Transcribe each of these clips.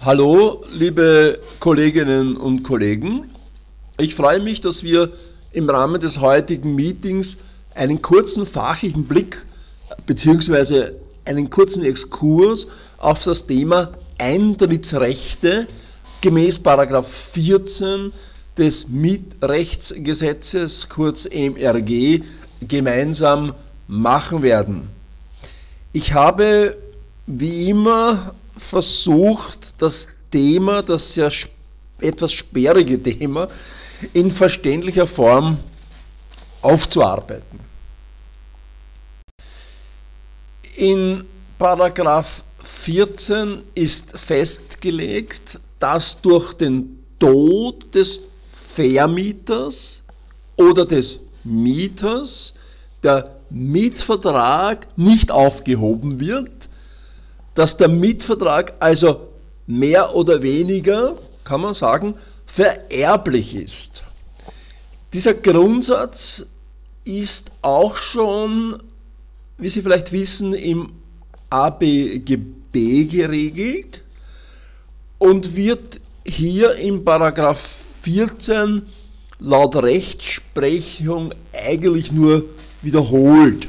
Hallo, liebe Kolleginnen und Kollegen. Ich freue mich, dass wir im Rahmen des heutigen Meetings einen kurzen fachlichen Blick bzw. einen kurzen Exkurs auf das Thema Eintrittsrechte gemäß § 14 des Mietrechtsgesetzes, kurz MRG, gemeinsam machen werden. Ich habe wie immer versucht, das Thema, das ja etwas sperrige Thema, in verständlicher Form aufzuarbeiten. In § 14 ist festgelegt, dass durch den Tod des Vermieters oder des Mieters der Mietvertrag nicht aufgehoben wird, dass der Mietvertrag also mehr oder weniger, kann man sagen, vererblich ist. Dieser Grundsatz ist auch schon, wie Sie vielleicht wissen, im ABGB geregelt und wird hier in § 14 laut Rechtsprechung eigentlich nur wiederholt.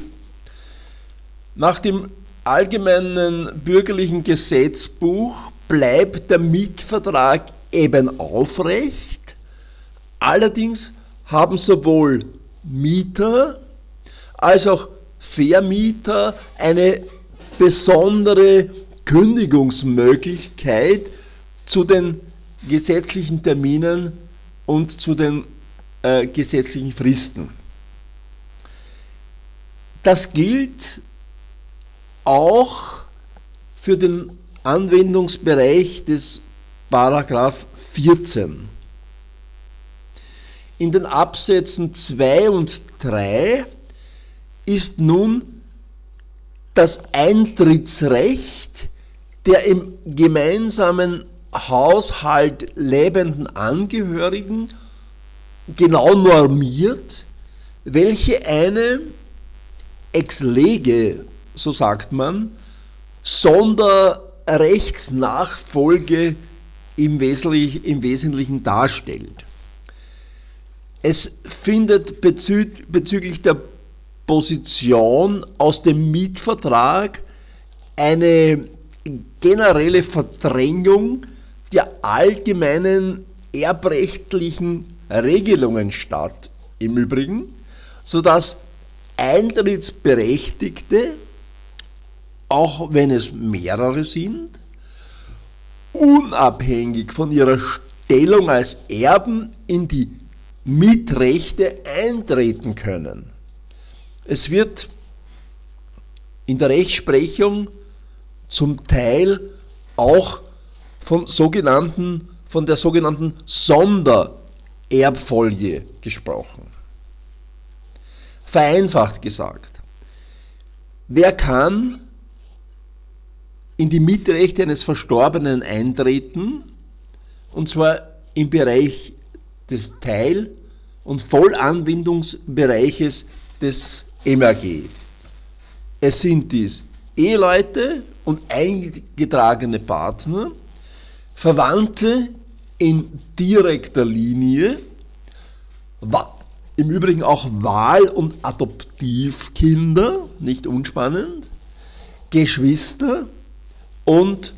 Nach dem allgemeinen bürgerlichen Gesetzbuch bleibt der Mietvertrag eben aufrecht, allerdings haben sowohl Mieter als auch Vermieter eine besondere Kündigungsmöglichkeit zu den gesetzlichen Terminen und zu den gesetzlichen Fristen. Das gilt auch für den Anwendungsbereich des § 14. In den Absätzen 2 und 3 ist nun das Eintrittsrecht der im gemeinsamen Haushalt lebenden Angehörigen genau normiert, welche eine ex lege, so sagt man, Sonderrechtsnachfolge im Wesentlichen darstellt. Es findet bezüglich der Position aus dem Mietvertrag eine generelle Verdrängung der allgemeinen erbrechtlichen Regelungen statt, im Übrigen, sodass Eintrittsberechtigte, auch wenn es mehrere sind, unabhängig von ihrer Stellung als Erben in die Mietrechte eintreten können. Es wird in der Rechtsprechung zum Teil auch von der sogenannten Sondererbfolge gesprochen. Vereinfacht gesagt, wer kann in die Mietrechte eines Verstorbenen eintreten, und zwar im Bereich des Teil- und Vollanwendungsbereiches des MRG. Es sind dies Eheleute und eingetragene Partner, Verwandte in direkter Linie, im Übrigen auch Wahl- und Adoptivkinder, nicht unspannend, Geschwister und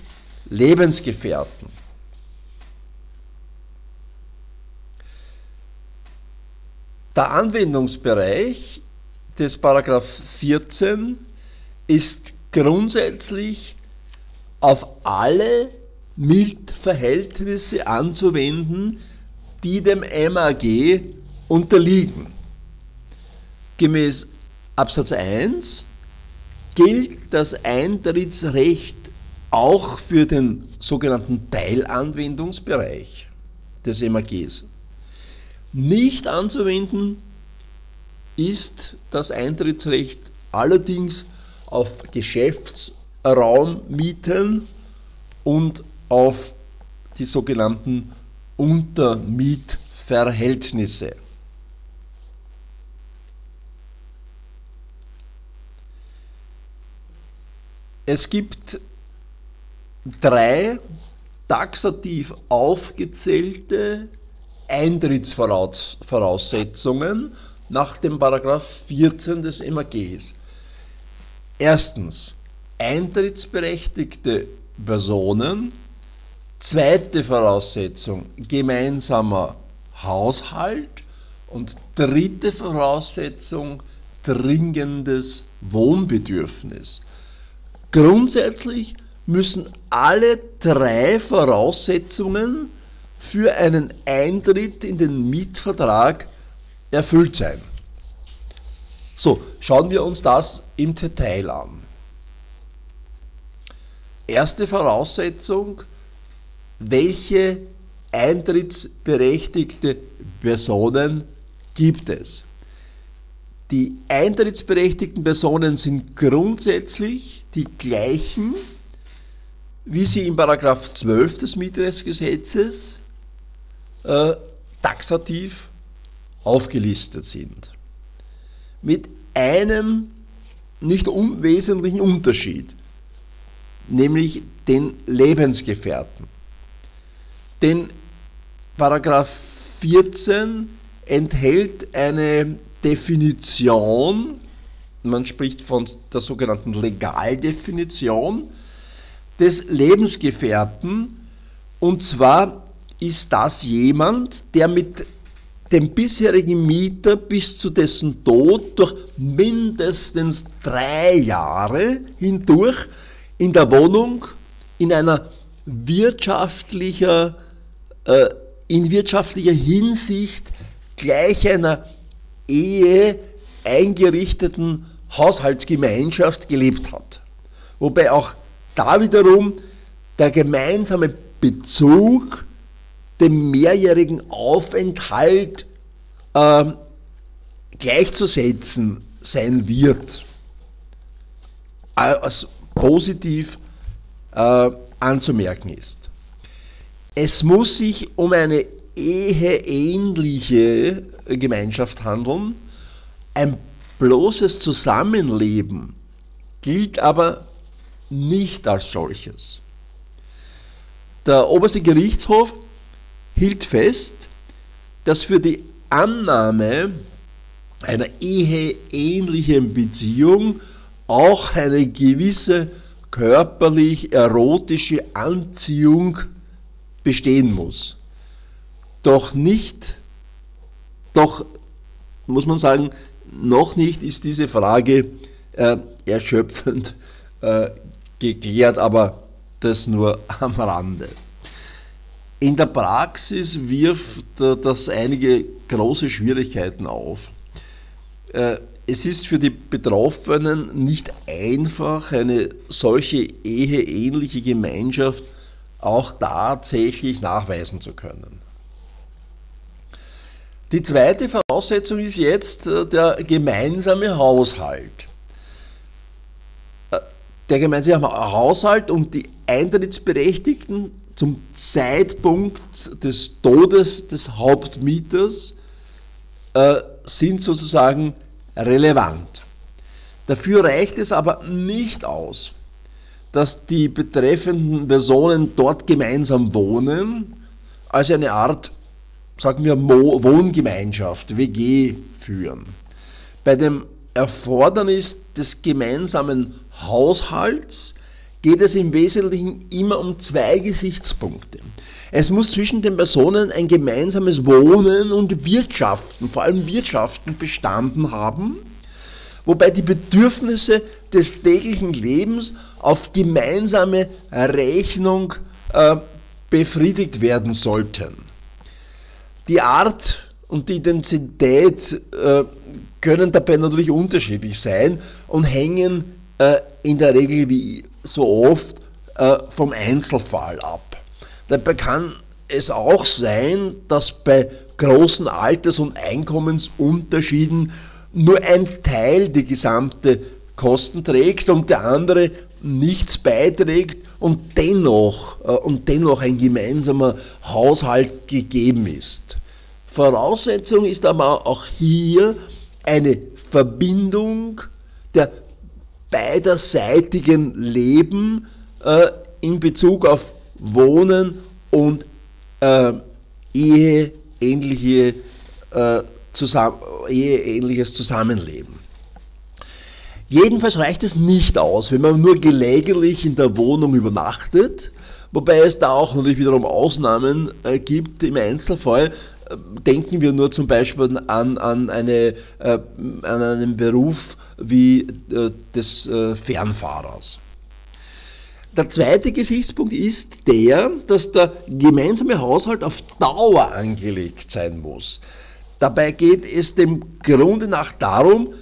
Lebensgefährten. Der Anwendungsbereich des § 14 ist grundsätzlich auf alle Mietverhältnisse anzuwenden, die dem MAG unterliegen. Gemäß Absatz 1 gilt das Eintrittsrecht auch für den sogenannten Teilanwendungsbereich des MAGs. Nicht anzuwenden ist das Eintrittsrecht allerdings auf Geschäftsraummieten und auf die sogenannten Untermietverhältnisse. Es gibt drei taxativ aufgezählte Eintrittsvoraussetzungen nach dem § 14 des MAGs. Erstens, eintrittsberechtigte Personen. Zweite Voraussetzung, gemeinsamer Haushalt. Und dritte Voraussetzung, dringendes Wohnbedürfnis. Grundsätzlich müssen alle drei Voraussetzungen für einen Eintritt in den Mietvertrag erfüllt sein. So, schauen wir uns das im Detail an. Erste Voraussetzung, welche eintrittsberechtigte Personen gibt es? Die eintrittsberechtigten Personen sind grundsätzlich die gleichen, wie sie im § 12 des Mietrechtsgesetzes taxativ aufgelistet sind. Mit einem nicht unwesentlichen Unterschied, nämlich den Lebensgefährten. Denn § 14 enthält eine Definition, man spricht von der sogenannten Legaldefinition des Lebensgefährten, und zwar ist das jemand, der mit dem bisherigen Mieter bis zu dessen Tod durch mindestens 3 Jahre hindurch in der Wohnung in einer wirtschaftlicher Hinsicht gleich einer Ehe eingerichteten Haushaltsgemeinschaft gelebt hat. Wobei auch da wiederum der gemeinsame Bezug dem mehrjährigen Aufenthalt gleichzusetzen sein wird, als positiv anzumerken ist. Es muss sich um eine eheähnliche Gemeinschaft handeln. Ein bloßes Zusammenleben gilt aber nicht als solches. Der Oberste Gerichtshof hielt fest, dass für die Annahme einer eheähnlichen Beziehung auch eine gewisse körperlich-erotische Anziehung bestehen muss. Doch muss man sagen, noch nicht ist diese Frage erschöpfend geklärt, aber das nur am Rande. In der Praxis wirft das einige große Schwierigkeiten auf. Es ist für die Betroffenen nicht einfach, eine solche eheähnliche Gemeinschaft auch tatsächlich nachweisen zu können. Die zweite Voraussetzung ist jetzt der gemeinsame Haushalt. Der gemeinsame Haushalt und die Eintrittsberechtigten zum Zeitpunkt des Todes des Hauptmieters sind sozusagen relevant. Dafür reicht es aber nicht aus, dass die betreffenden Personen dort gemeinsam wohnen, als eine Art, sagen wir, Wohngemeinschaft, WG führen. Bei dem Erfordernis des gemeinsamen Haushalts geht es im Wesentlichen immer um 2 Gesichtspunkte. Es muss zwischen den Personen ein gemeinsames Wohnen und Wirtschaften, vor allem Wirtschaften, bestanden haben, wobei die Bedürfnisse des täglichen Lebens auf gemeinsame Rechnung befriedigt werden sollten. Die Art und die Intensität können dabei natürlich unterschiedlich sein und hängen in der Regel wie so oft vom Einzelfall ab. Dabei kann es auch sein, dass bei großen Alters- und Einkommensunterschieden nur ein Teil die gesamte Kosten trägt und der andere nichts beiträgt und dennoch ein gemeinsamer Haushalt gegeben ist. Voraussetzung ist aber auch hier eine Verbindung der beiderseitigen Leben in Bezug auf Wohnen und eheähnliches Zusammenleben. Jedenfalls reicht es nicht aus, wenn man nur gelegentlich in der Wohnung übernachtet, wobei es da auch natürlich wiederum Ausnahmen gibt im Einzelfall. Denken wir nur zum Beispiel an einen Beruf wie des Fernfahrers. Der zweite Gesichtspunkt ist der, dass der gemeinsame Haushalt auf Dauer angelegt sein muss. Dabei geht es dem Grunde nach darum,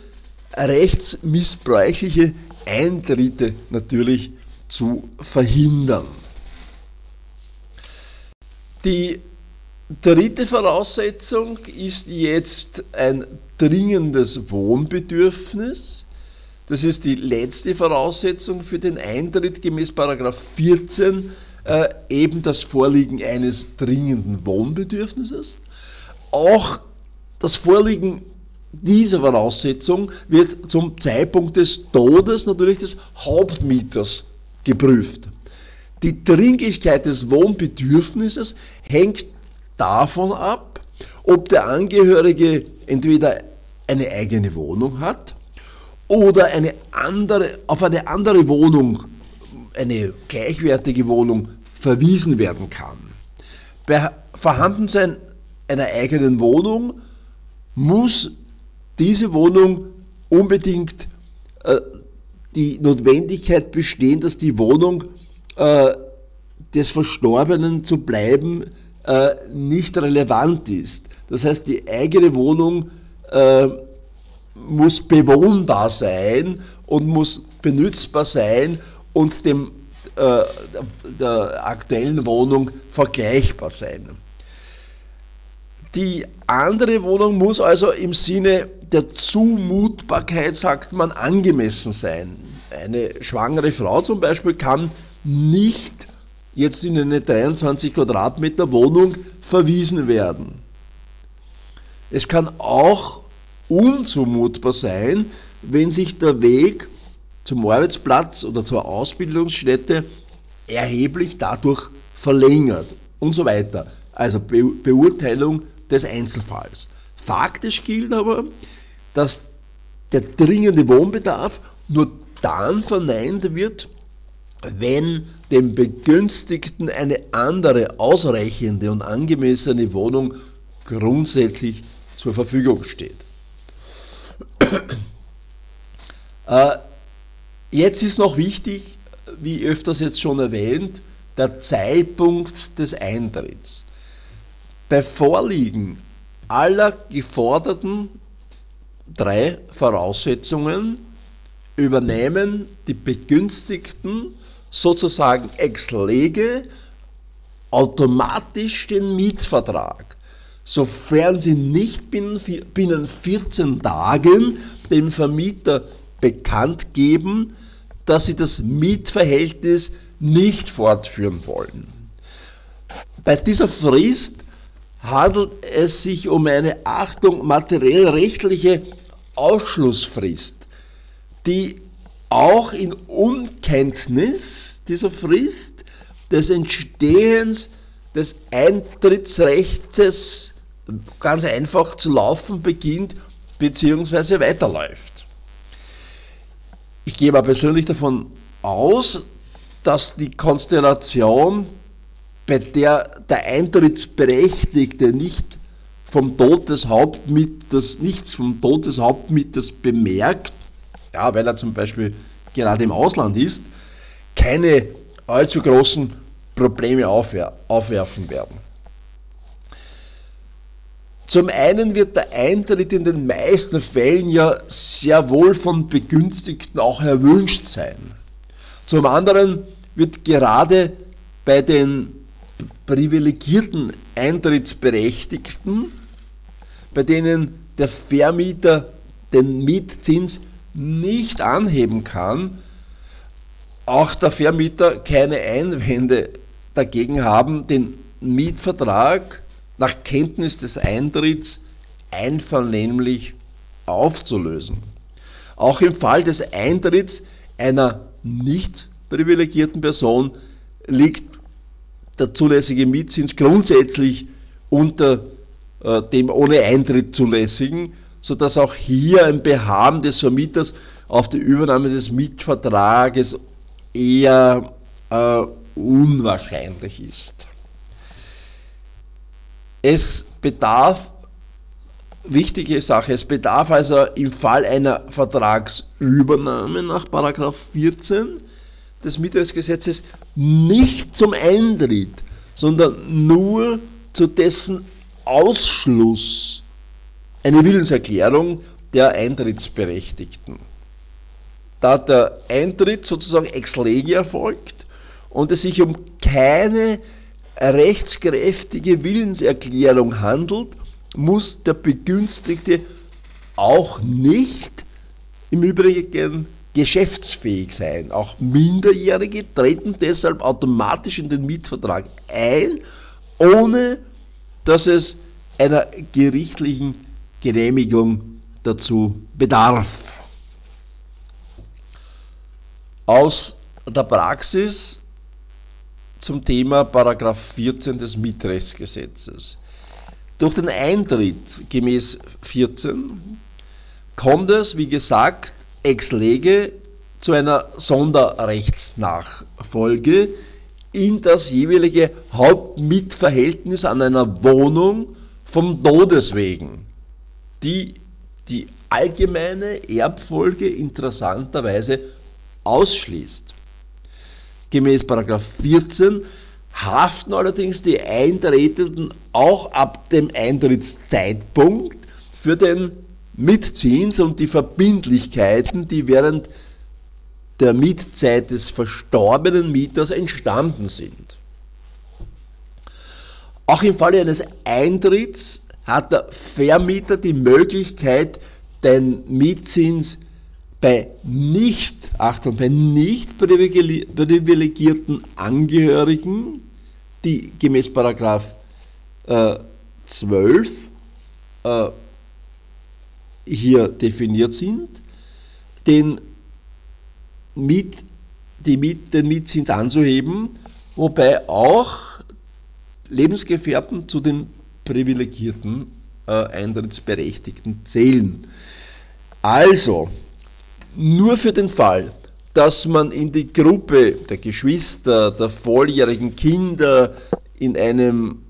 rechtsmissbräuchliche Eintritte natürlich zu verhindern. Die dritte Voraussetzung ist jetzt ein dringendes Wohnbedürfnis. Das ist die letzte Voraussetzung für den Eintritt gemäß § 14, eben das Vorliegen eines dringenden Wohnbedürfnisses. Auch das Vorliegen dieser Voraussetzung wird zum Zeitpunkt des Todes natürlich des Hauptmieters geprüft. Die Dringlichkeit des Wohnbedürfnisses hängt davon ab, ob der Angehörige entweder eine eigene Wohnung hat oder auf eine andere Wohnung, eine gleichwertige Wohnung, verwiesen werden kann. Bei Vorhandensein einer eigenen Wohnung muss diese Wohnung unbedingt die Notwendigkeit bestehen, dass die Wohnung des Verstorbenen zu bleiben nicht relevant ist. Das heißt, die eigene Wohnung muss bewohnbar sein und muss benutzbar sein und dem, der aktuellen Wohnung vergleichbar sein. Die andere Wohnung muss also im Sinne der Zumutbarkeit, sagt man, angemessen sein. Eine schwangere Frau zum Beispiel kann nicht jetzt in eine 23 Quadratmeter Wohnung verwiesen werden. Es kann auch unzumutbar sein, wenn sich der Weg zum Arbeitsplatz oder zur Ausbildungsstätte erheblich dadurch verlängert und so weiter. Also Beurteilung des Einzelfalls. Faktisch gilt aber, dass der dringende Wohnbedarf nur dann verneint wird, wenn dem Begünstigten eine andere ausreichende und angemessene Wohnung grundsätzlich zur Verfügung steht. Jetzt ist noch wichtig, wie öfters jetzt schon erwähnt, der Zeitpunkt des Eintritts. Bei Vorliegen aller geforderten drei Voraussetzungen übernehmen die Begünstigten sozusagen ex lege automatisch den Mietvertrag, sofern sie nicht binnen 14 Tagen dem Vermieter bekannt geben, dass sie das Mietverhältnis nicht fortführen wollen. Bei dieser Frist handelt es sich um eine, Achtung, materiell-rechtliche Ausschlussfrist, die auch in Unkenntnis dieser Frist des Entstehens des Eintrittsrechts ganz einfach zu laufen beginnt bzw. weiterläuft. Ich gehe aber persönlich davon aus, dass die Konstellation, bei der der Eintrittsberechtigte nichts vom Tod des Hauptmieters bemerkt, ja, weil er zum Beispiel gerade im Ausland ist, keine allzu großen Probleme aufwerfen werden. Zum einen wird der Eintritt in den meisten Fällen ja sehr wohl von Begünstigten auch erwünscht sein. Zum anderen wird gerade bei den privilegierten Eintrittsberechtigten, bei denen der Vermieter den Mietzins nicht anheben kann, auch der Vermieter keine Einwände dagegen haben, den Mietvertrag nach Kenntnis des Eintritts einvernehmlich aufzulösen. Auch im Fall des Eintritts einer nicht privilegierten Person liegt der zulässige Mietzins grundsätzlich unter dem ohne Eintritt zulässigen, sodass auch hier ein Beharren des Vermieters auf die Übernahme des Mietvertrages eher unwahrscheinlich ist. Es bedarf, wichtige Sache, es bedarf also im Fall einer Vertragsübernahme nach § 14 des Mietrechtsgesetzes nicht zum Eintritt, sondern nur zu dessen Ausschluss eine Willenserklärung der Eintrittsberechtigten. Da der Eintritt sozusagen ex lege erfolgt und es sich um keine rechtskräftige Willenserklärung handelt, muss der Begünstigte auch nicht im Übrigen geschäftsfähig sein. Auch Minderjährige treten deshalb automatisch in den Mietvertrag ein, ohne dass es einer gerichtlichen Genehmigung dazu bedarf. Aus der Praxis zum Thema § 14 des Mietrechtsgesetzes. Durch den Eintritt gemäß 14 kommt es, wie gesagt, ex lege zu einer Sonderrechtsnachfolge in das jeweilige Hauptmietverhältnis an einer Wohnung vom Todes wegen, die die allgemeine Erbfolge interessanterweise ausschließt. Gemäß § 14 haften allerdings die Eintretenden auch ab dem Eintrittszeitpunkt für den Mietzins und die Verbindlichkeiten, die während der Mietzeit des verstorbenen Mieters entstanden sind. Auch im Falle eines Eintritts hat der Vermieter die Möglichkeit, den Mietzins bei nicht, Achtung, bei nicht privilegierten Angehörigen, die gemäß § 12 hier definiert sind, den Mietzins anzuheben, wobei auch Lebensgefährten zu den privilegierten Eintrittsberechtigten zählen. Also, nur für den Fall, dass man in die Gruppe der Geschwister, der volljährigen Kinder in einem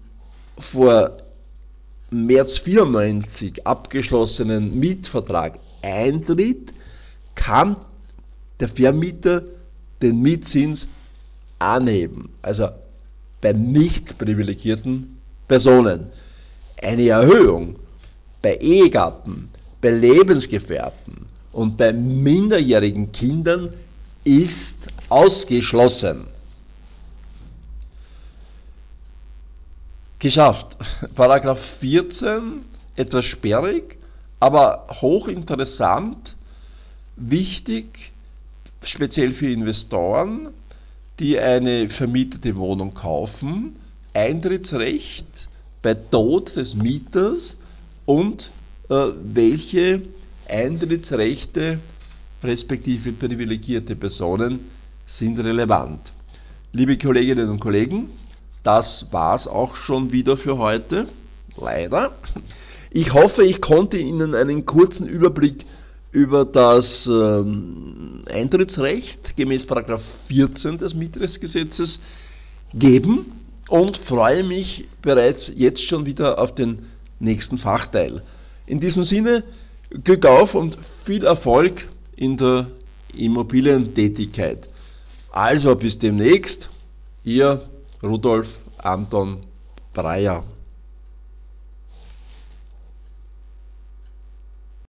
vor März 1994 abgeschlossenen Mietvertrag eintritt, kann der Vermieter den Mietzins anheben, also bei nicht privilegierten Personen. Eine Erhöhung bei Ehegatten, bei Lebensgefährten und bei minderjährigen Kindern ist ausgeschlossen. Geschafft. § 14, etwas sperrig, aber hochinteressant, wichtig, speziell für Investoren, die eine vermietete Wohnung kaufen, Eintrittsrecht bei Tod des Mieters und welche Eintrittsrechte respektive privilegierte Personen sind relevant. Liebe Kolleginnen und Kollegen, das war es auch schon wieder für heute, leider. Ich hoffe, ich konnte Ihnen einen kurzen Überblick über das Eintrittsrecht gemäß § 14 des Mietrechtsgesetzes geben und freue mich bereits jetzt schon wieder auf den nächsten Fachteil. In diesem Sinne, Glück auf und viel Erfolg in der Immobilientätigkeit. Also bis demnächst, Ihr Rudolf Anton Breyer.